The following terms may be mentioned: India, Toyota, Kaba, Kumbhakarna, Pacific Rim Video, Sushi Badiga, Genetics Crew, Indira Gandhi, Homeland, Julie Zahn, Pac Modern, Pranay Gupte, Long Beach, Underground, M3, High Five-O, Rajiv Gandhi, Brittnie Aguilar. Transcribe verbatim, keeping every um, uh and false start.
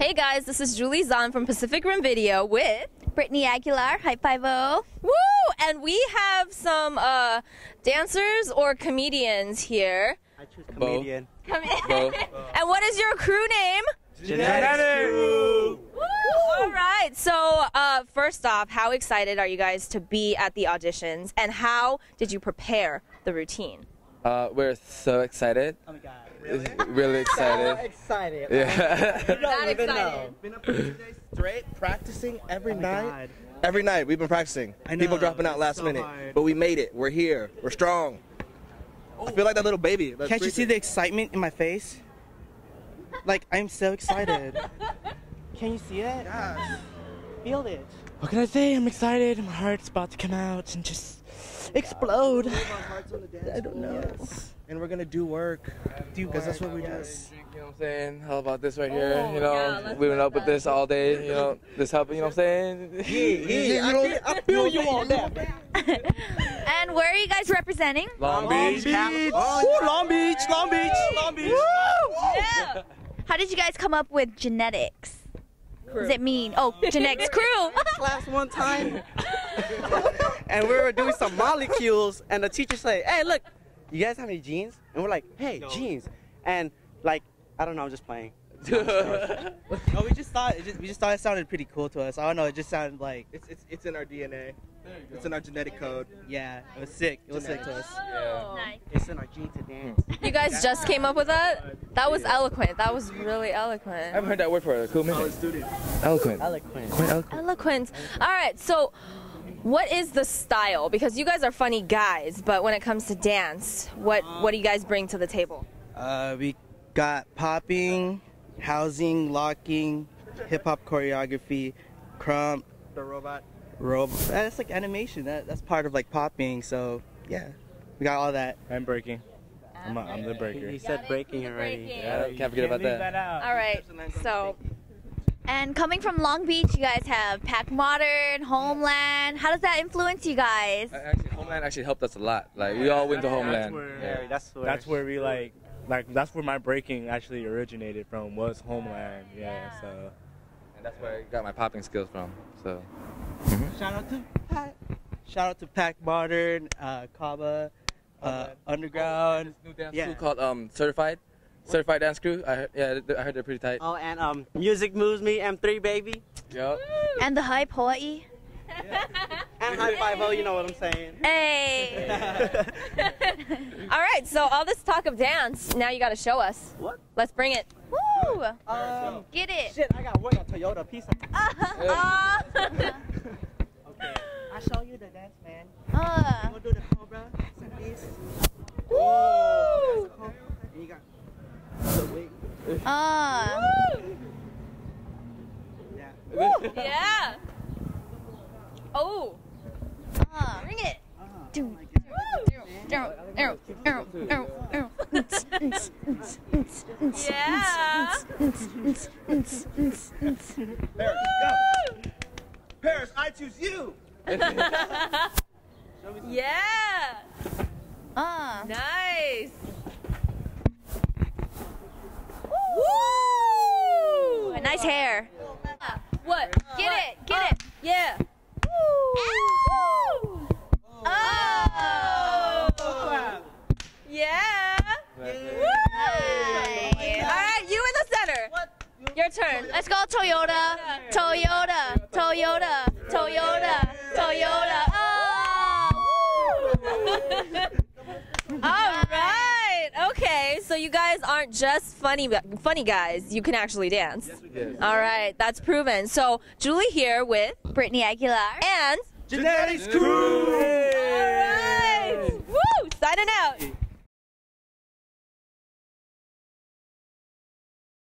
Hey guys, this is Julie Zahn from Pacific Rim Video with Brittnie Aguilar, High Five-O. Woo! And we have some uh, dancers or comedians here. I choose comedian. Bo. Bo. And what is your crew name? Genetics Crew. Woo! All right. So uh, first off, how excited are you guys to be at the auditions? And how did you prepare the routine? Uh, we're so excited. Oh my God. Really? really excited. So excited. Yeah. We're not even excited. Been up for two days straight, practicing every oh night. God. Every night we've been practicing. I know, people dropping out last so minute, hard. But we made it. We're here. We're strong. Oh. I feel like that little baby. That's Can't freaking. You see the excitement in my face? Like I'm so excited. Can you see it? Gosh. Feel it. What can I say? I'm excited. My heart's about to come out and just explode. Wow. I don't know. Yes. And we're gonna do work, because that's what we yes. do. You know what I'm saying? How about this right here? Oh, you know, yeah, we went up with this all day. You know, this helping. You know what I'm saying? Yeah, yeah. I, feel, I feel you on that. And where are you guys representing? Long, Long Beach. Beach. Oh, yeah. Long Beach. Long Beach. Long Beach. Woo! Yeah. How did you guys come up with genetics? What does it mean? Oh, genetics crew. Class one time, and we were doing some molecules, and the teacher said, "Hey, look, you guys have any genes?" And we're like, "Hey, no. genes," and like, I don't know, I'm just playing. No, we just thought it just, we just thought it sounded pretty cool to us. I don't know, it just sounded like it's it's it's in our D N A. There you go. It's in our genetic code. Yeah, it was sick. It was genetics. sick to us. Yeah. Nice. It's in our gene to dance. You guys just came up with that? That was eloquent. That was really eloquent. I haven't heard that word for a cool minute. Eloquent. Eloquent. Quite eloquent. Eloquent. All right, so what is the style? Because you guys are funny guys, but when it comes to dance, what what do you guys bring to the table? Uh, we got popping, housing, locking, hip hop choreography, crump, the robot. Rob that's like animation. That, that's part of like popping. So yeah, we got all that. I'm breaking. I'm, a, I'm the breaker. He said breaking already. Yeah, can't forget about that. All right. So, and coming from Long Beach, you guys have Pac Modern, Homeland. How does that influence you guys? Actually, Homeland actually helped us a lot. Like we all went to Homeland. That's where, yeah. that's where, that's where we like like that's where my breaking actually originated from, was Homeland. Yeah. yeah. So. And that's where I got my popping skills from. So. Shout out to Pac. Shout out to Pac Modern, uh, Kaba, uh, Underground. Oh, new dance yeah. crew called um, Certified, what? Certified Dance Crew. I heard, yeah, I heard they're pretty tight. Oh, and um, music moves me, M three baby. Yep. Woo. And the hype Hawaii. Yeah. And High Five-O, you know what I'm saying. Hey. All right, so all this talk of dance, now you got to show us. What? Let's bring it. Woo! Um, Get it. Shit, I got work at Toyota. Peace out. Uh, uh, Show you the dance, man. Uh. You wanna do the cobra? It's a Woo! And you got the wig. Uh. Woo! Yeah. Woo! Yeah. Oh. Uh. Bring it. Uh -huh. Do. Yeah. Paris, go. Paris, I choose you. Yeah. Ah. Uh. Nice. Woo! A nice hair. Uh, what? Get uh, it. Get uh, it. Yeah. Woo! Woo! Oh. oh. oh. Yeah. yeah. Woo! Nice. All right, you in the center. What? Your turn. Let's go, Toyota. Toyota. Toyota. Toyota. Toyota. Toyota. Oh. All right. Okay. So you guys aren't just funny, funny guys. You can actually dance. Yes, we can. All right. That's proven. So Julie here with Brittnie Aguilar and Genetics Crew. All right. Woo! Signing out.